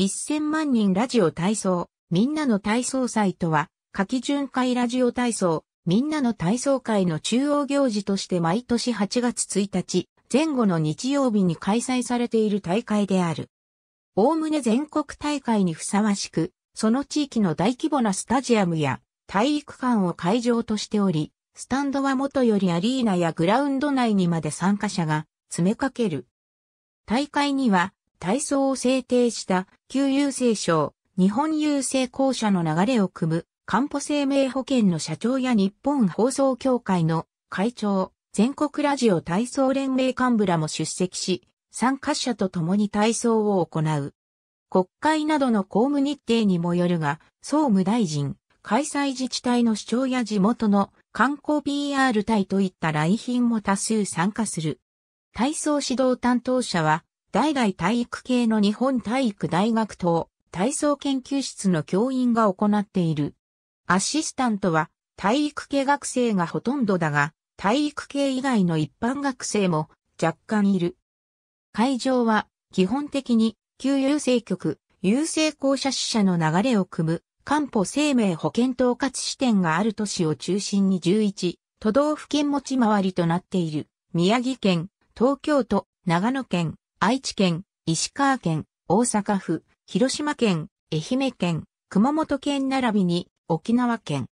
1000万人ラジオ体操、みんなの体操祭とは、夏季巡回ラジオ体操、みんなの体操会の中央行事として毎年8月1日、前後の日曜日に開催されている大会である。おおむね全国大会にふさわしく、その地域の大規模なスタジアムや体育館を会場としており、スタンドはもとよりアリーナやグラウンド内にまで参加者が詰めかける。大会には、体操を制定した旧郵政省、日本郵政公社の流れを汲む、かんぽ生命保険の社長や日本放送協会の会長、全国ラジオ体操連盟幹部らも出席し、参加者と共に体操を行う。国会などの公務日程にもよるが、総務大臣、開催自治体の市長や地元の観光 PR 隊といった来賓も多数参加する。体操指導担当者は、代々体育系の日本体育大学と体操研究室の教員が行っている。アシスタントは体育系学生がほとんどだが、体育系以外の一般学生も若干いる。会場は基本的に旧郵政局、郵政公社支社の流れを汲むかんぽ生命保険統括支店がある都市を中心に11都道府県持ち回りとなっている宮城県、東京都、長野県、愛知県、石川県、大阪府、広島県、愛媛県、熊本県並びに沖縄県。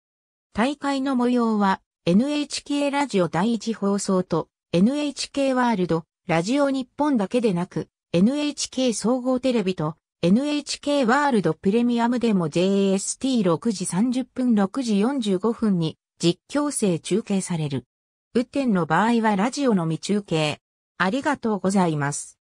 大会の模様は NHK ラジオ第一放送と NHK ワールド、ラジオ日本だけでなく NHK 総合テレビと NHK ワールドプレミアムでも JST6 時30分6時45分に実況制中継される。雨天の場合はラジオのみ中継。ありがとうございます。